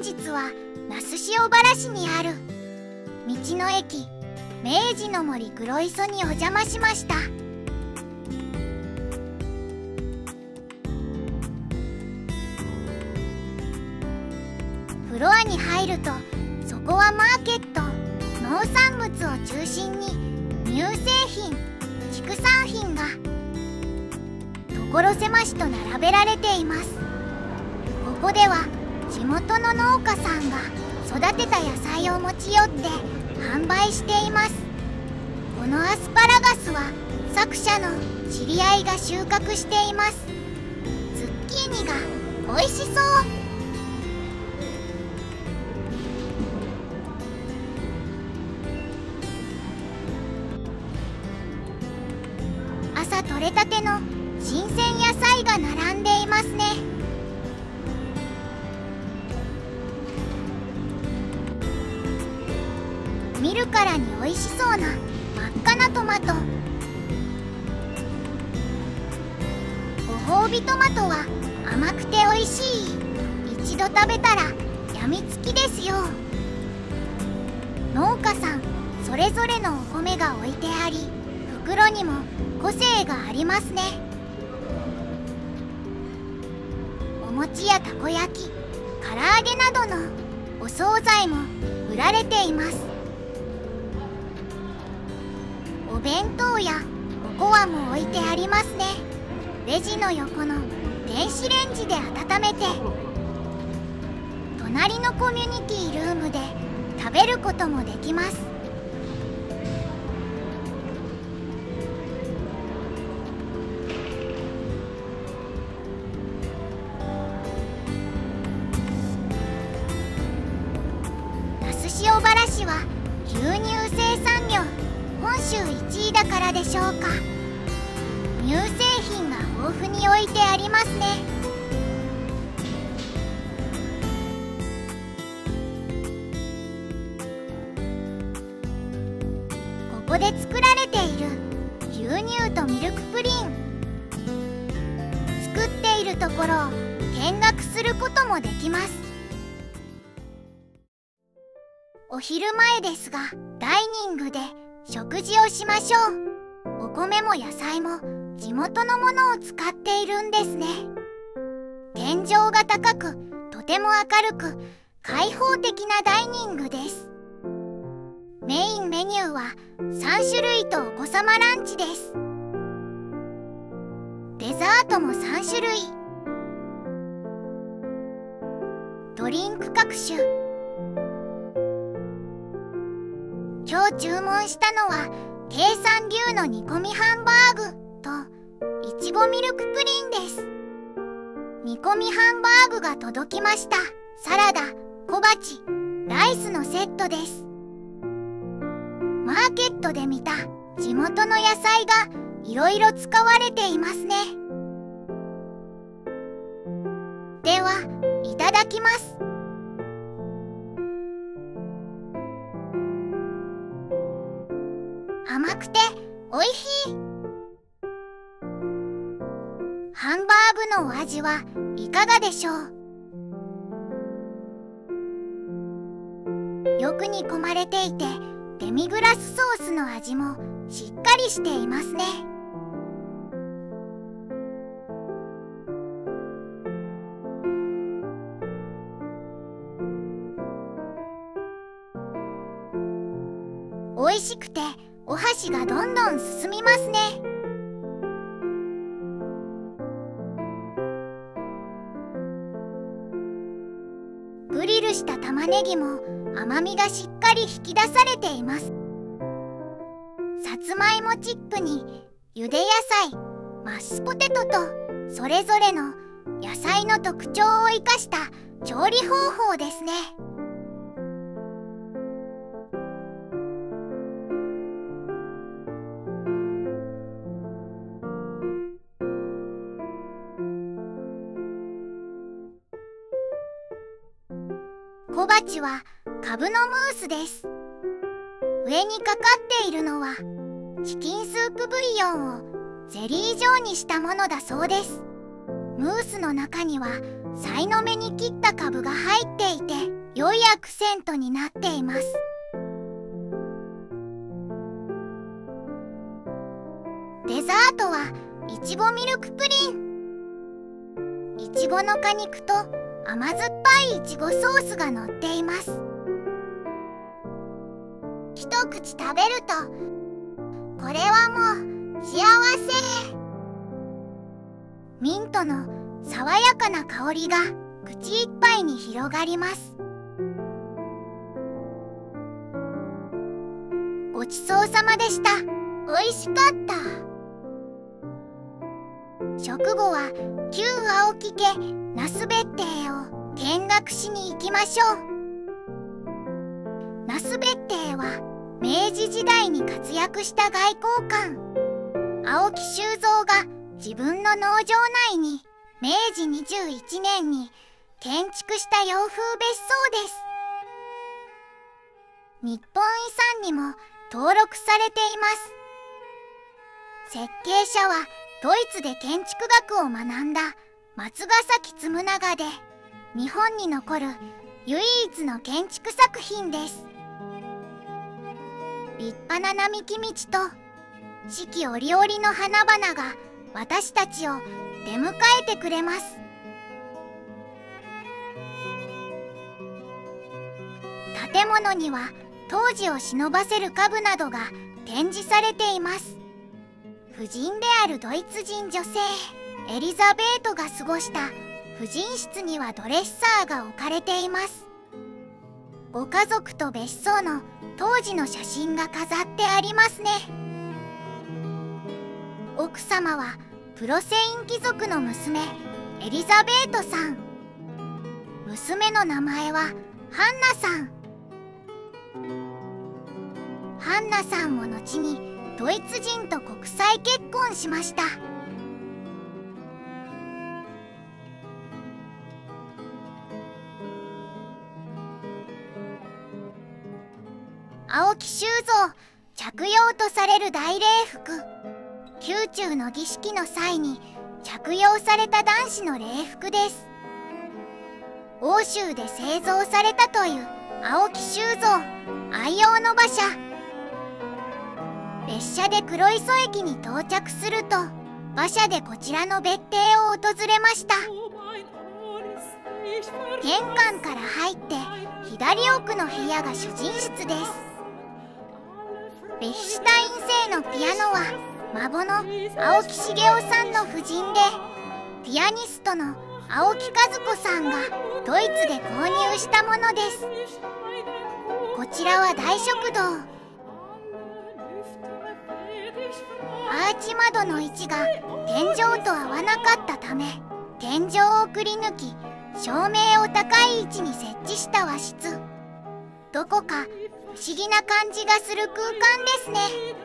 本日は那須塩原市にある道の駅明治の森黒磯にお邪魔しました。フロアに入るとそこはマーケット、農産物を中心に乳製品、畜産品が所狭しと並べられています。ここでは地元の農家さんが育てた野菜を持ち寄って販売しています。このアスパラガスは作者の知り合いが収穫しています。ズッキーニが美味しそう。朝採れたての新鮮野菜が並んでいますね。見るからに美味しそうな真っ赤なトマト。ご褒美トマトは甘くて美味しい。一度食べたらやみつきですよ。農家さんそれぞれのお米が置いてあり、袋にも個性がありますね。お餅やたこ焼き、唐揚げなどのお惣菜も売られています。お弁当やおこわも置いてありますね。レジの横の電子レンジで温めて、隣のコミュニティルームで食べることもできます。那須塩原市は牛乳生産量本州1位だからでしょうか、乳製品が豊富に置いてありますね。ここで作られている牛乳とミルクプリン、作っているところを見学することもできます。お昼前ですがダイニングで食事をしましょう。お米も野菜も地元のものを使っているんですね。天井が高く、とても明るく開放的なダイニングです。メインメニューは3種類とお子様ランチです。デザートも3種類、ドリンク各種。今日注文したのは計算牛の煮込みハンバーグといちごミルクプリンです。煮込みハンバーグが届きました。サラダ、小鉢、ライスのセットです。マーケットで見た地元の野菜がいろいろ使われていますね。ではいただきます。甘くておいしい。ハンバーグのお味はいかがでしょう。よく煮込まれていてデミグラスソースの味もしっかりしていますね。おいしくてお箸がどんどん進みますね。グリルした玉ねぎも甘みがしっかり引き出されています。さつまいもチップにゆで野菜、マッシュポテトとそれぞれの野菜の特徴を生かした調理方法ですね。小鉢はカブのムースです。上にかかっているのはチキンスープブイヨンをゼリー状にしたものだそうです。ムースの中にはさいの目に切った株が入っていて良いアクセントになっています。デザートはいちごミルクプリン。いちごの果肉と甘酸っぱいいちごソースが乗っています。一口食べるとこれはもう幸せ。ミントの爽やかな香りが口いっぱいに広がります。ごちそうさまでした。おいしかった。食後は旧青木家那須別邸を見学しに行きましょう。那須別邸は明治時代に活躍した外交官青木周蔵が自分の農場内に明治21年に建築した洋風別荘です。日本遺産にも登録されています。設計者はドイツで建築学を学んだ松ヶ崎嗣永で、日本に残る唯一の建築作品です。立派な並木道と四季折々の花々が私たちを出迎えてくれます。建物には当時を忍ばせる家具などが展示されています。夫人であるドイツ人女性エリザベートが過ごした婦人室にはドレッサーが置かれています。ご家族と別荘の当時の写真が飾ってありますね。奥様はプロセイン貴族の娘エリザベートさん。娘の名前はハンナさん。ハンナさんも後にドイツ人と国際結婚しました。青木周蔵着用とされる大礼服、宮中の儀式の際に着用された男子の礼服です。欧州で製造されたという青木周蔵愛用の馬車。列車で黒磯駅に到着すると馬車でこちらの別邸を訪れました。玄関から入って左奥の部屋が主人室です。ベヒシュタイン製のピアノは孫の青木繁雄さんの夫人で、ピアニストの青木和子さんがドイツで購入したものです。こちらは大食堂。アーチ窓の位置が天井と合わなかったため、天井をくり抜き照明を高い位置に設置した和室。どこか不思議な感じがする空間ですね。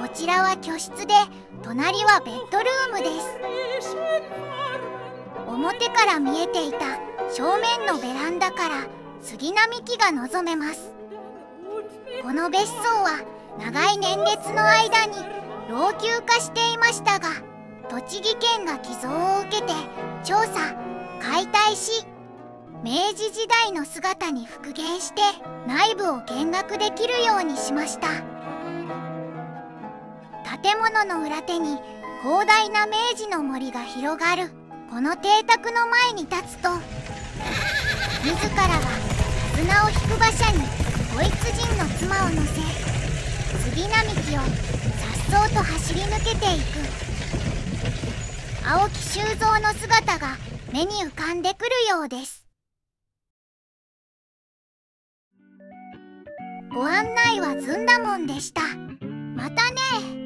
こちらは居室で、隣はベッドルームです。表から見えていた正面のベランダから杉並木が望めます。この別荘は長い年月の間に老朽化していましたが、栃木県が寄贈を受けて調査・解体し、明治時代の姿に復元して内部を見学できるようにしました。建物の裏手に広大な明治の森が広がるこの邸宅の前に立つと、自らが手綱を引く馬車にドイツ人の妻を乗せ、杉並木を颯爽と走り抜けていく青木周蔵の姿が目に浮かんでくるようです。ご案内はずんだもんでした。またね。